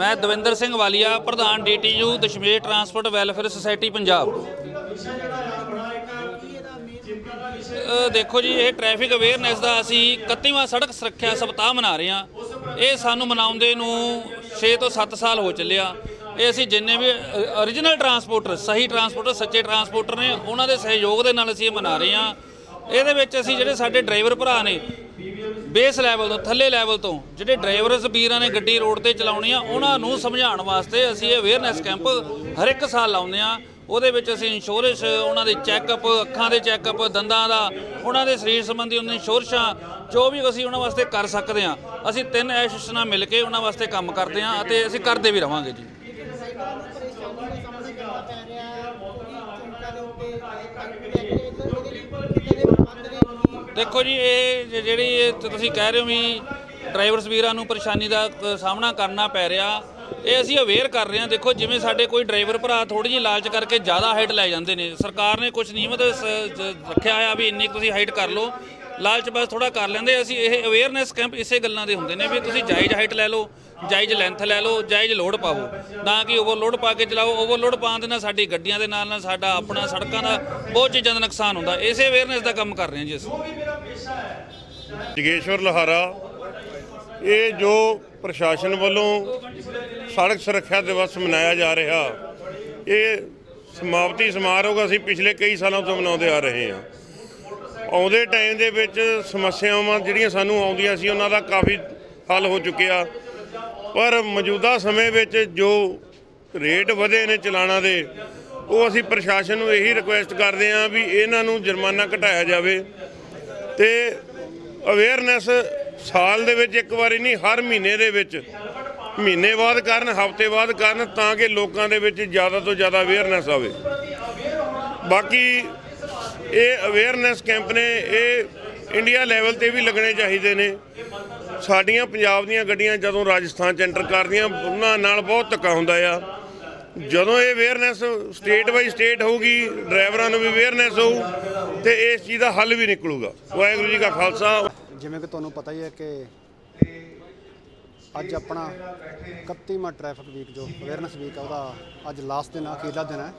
मैं दविंदर सिंह वालिया प्रधान DTU Dashmesh transport welfare society Punjab. देखो जी, ये ट्रैफिक अवेयरनेस का असी 31वां सड़क सुरक्षा सप्ताह मना रहे हैं। ये सानू मनाउंदे नू 6 तो 7 साल हो चलिया। ये असी जिन्ने भी ओरिजिनल ट्रांसपोर्टर, सही ट्रांसपोर्टर, सच्चे ट्रांसपोर्टर ने उन्होंने सहयोग के नाल असी मना रहे हैं। ये असी जिहड़े साडे ड्राइवर भरा ने बेस लैवल तो थले लैवल तो जोड़े ड्राइवर वीर ने गड्डी रोड पर चलानी है, उन्होंने समझा वास्ते असी अवेयरनैस कैंप हर एक साल लाने। वो असी इंशोरेंस, उन्होंने चैकअप, अखा के चैकअप, दंदा का, उन्होंने शरीर संबंधी इंशोरेंसा, जो भी असी उन्होंने वास्ते कर सकते हैं। असी 3 एसोसिएशन मिल के उन्होंने वास्ते काम करते हैं और असी करते भी रहेंगे जी। देखो जी, ये जी तुसीं कह रहे हो भी ड्राइवर्स वीरां नूं परेशानी का सामना करना पै रहा, ये असीं अवेयर कर रहे हैं। देखो जिमें साडे कोई ड्राइवर भरा थोड़ी जी लालच करके ज़्यादा हाइट लै जांदे ने, सरकार ने कुछ नियमत रखिया होया भी इन्नी तुसीं हाइट कर लो, लालच बस थोड़ा कर लेंदे। असीं ये अवेयरनैस कैंप इसे गल्लां दे हुंदे ने भी तुसीं जायज़ हाइट लै लो, जायज़ लैंथ लै लो, जायज़ लोड पावो, ना कि ओवरलोड पा के चलाओ। ओवरलोड पाने दे नाल साडी गड्डियां दे नाल साडा अपना सड़कां दा बहुत चीज़ां दा नुकसान हुंदा। इसे अवेयरनैस दा काम कर रहे हैं जी असीं। जगेश्वर लहारा, ये जो प्रशासन वालों सड़क सुरक्षा दिवस मनाया जा रहा, ये समाप्ति समारोह असीं पिछले कई सालों तो मनाते आ रहे हैं। आउंदे टाइम दे विच समस्यावां जिहड़ियां सानूं आउंदियां सी उन्हां दा काफ़ी हल हो चुकिया, पर मौजूदा समय में जो रेट वधे ने चलाणा दे, वो असी प्रशासन को यही रिक्वेस्ट करते हाँ भी इन्हों जुर्माना घटाया जाए। तो अवेयरनैस साल दे विच एक बारी नहीं, हर महीने दे विच, महीने बाद करन, हफ्ते बाद करन, तां कि लोकां दे विच ज़्यादा तो ज़्यादा अवेयरनैस आवे। बाकी ये अवेयरनैस कैंप ने ये इंडिया लैवल पर भी लगने चाहिए ने। ਸਾਡੀਆਂ ਪੰਜਾਬ ਦੀਆਂ ਗੱਡੀਆਂ ਜਦੋਂ ਰਾਜਸਥਾਨ ਚ ਐਂਟਰ ਕਰਦੀਆਂ ਉਹਨਾਂ ਨਾਲ ਬਹੁਤ ਧੱਕਾ ਹੁੰਦਾ ਆ। ਜਦੋਂ ਇਹ ਅਵੇਅਰਨੈਸ ਸਟੇਟ ਬਾਈ ਸਟੇਟ ਹੋਊਗੀ, ਡਰਾਈਵਰਾਂ ਨੂੰ ਵੀ ਅਵੇਅਰਨੈਸ ਹੋਊ ਤੇ ਇਸ ਚੀਜ਼ ਦਾ ਹੱਲ ਵੀ ਨਿਕਲੂਗਾ। ਵਾਹਿਗੁਰੂ ਜੀ ਕਾ ਖਾਲਸਾ। ਜਿਵੇਂ ਕਿ ਤੁਹਾਨੂੰ ਪਤਾ ਹੀ ਹੈ ਕਿ ਅੱਜ ਆਪਣਾ 31ਵਾਂ ਟ੍ਰੈਫਿਕ ਵੀਕ ਜੋ ਅਵੇਅਰਨੈਸ ਵੀਕ ਆ, ਉਹਦਾ ਅੱਜ ਲਾਸਟ ਦਿਨ, ਅਖੀਰਲਾ ਦਿਨ ਹੈ।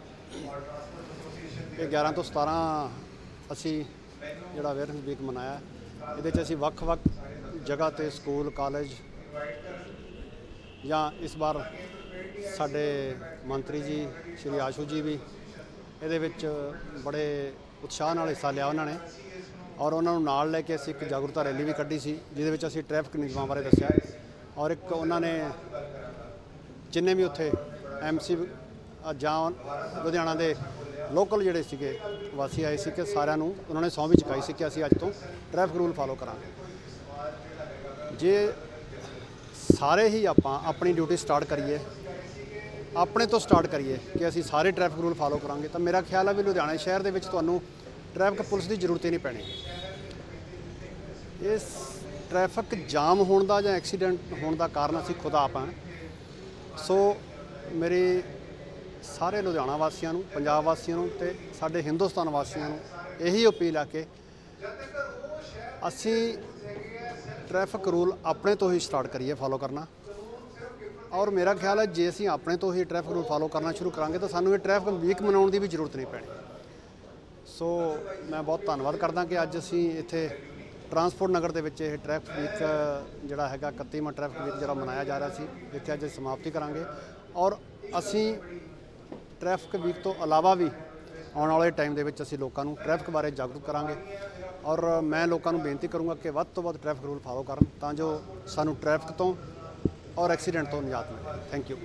ਇਹ 11 ਤੋਂ 17 ਅਸੀਂ ਜਿਹੜਾ ਅਵੇਅਰਨੈਸ ਵੀਕ ਮਨਾਇਆ, ਇਹਦੇ 'ਚ ਅਸੀਂ ਵੱਖ-ਵੱਖ जगह ते स्कूल, कॉलेज या इस बार साडे मंत्री जी श्री आशू जी भी इहदे विच बड़े उत्साह नाल हिस्सा लिया उन्होंने, और उन्होंने नाल लैके असीं एक जागरूकता रैली भी कड्ढी सी, जिहदे विच असीं ट्रैफिक नियमां बारे दस्सिया। और एक उन्होंने जिन्ने भी उत्थे MC जां लुधियाणा दे लोकल जिहड़े सीगे वासी आए सी कि सारिआं नूं उन्होंने सौं भी चुकाई सी कि असीं अज्ज तों ट्रैफिक रूल फॉलो करांगे। जे सारे ही आपां अपनी ड्यूटी स्टार्ट करिए, अपने तो स्टार्ट करिए कि असी सारे ट्रैफिक रूल फॉलो करांगे, तो मेरा ख्याल है भी लुधियाना शहर दे विच तुहानू ट्रैफिक पुलिस की जरूरत ही नहीं पैनी। इस ट्रैफिक जाम होने का जां एक्सीडेंट होने का कारण असी खुद आप हैं। सो मेरी सारे लुधियाना वासियां नू, पंजाब वासियां नू ते साडे हिंदुस्तान वासियां नू यही अपील है कि असी ट्रैफिक रूल अपने तो ही स्टार्ट करिए फॉलो करना। और मेरा ख्याल है जे असी अपने तो ही ट्रैफिक रूल फॉलो करना शुरू करांगे तो सानू ये ट्रैफिक वीक मनाउण दी भी जरूरत नहीं पैनी। सो मैं बहुत धन्नवाद करदा कि अज असी इत्थे ट्रांसपोर्ट नगर दे विच ये ट्रैफिक वीक जिहड़ा हैगा 31वां ट्रैफिक वीक जिहड़ा मनाया जा रहा सी, जिथे अज समाप्ति करांगे। और असी ट्रैफिक वीक तो अलावा भी आने वाले टाइम दे विच असी लोकां नू ट्रैफिक बारे जागरूक करांगे। और मैं लोगों को बेनती करूँगा कि वध तो वध ट्रैफिक रूल फॉलो करन, तां जो सानू ट्रैफिक तो और एक्सीडेंट तो निजात मिले। Thank you.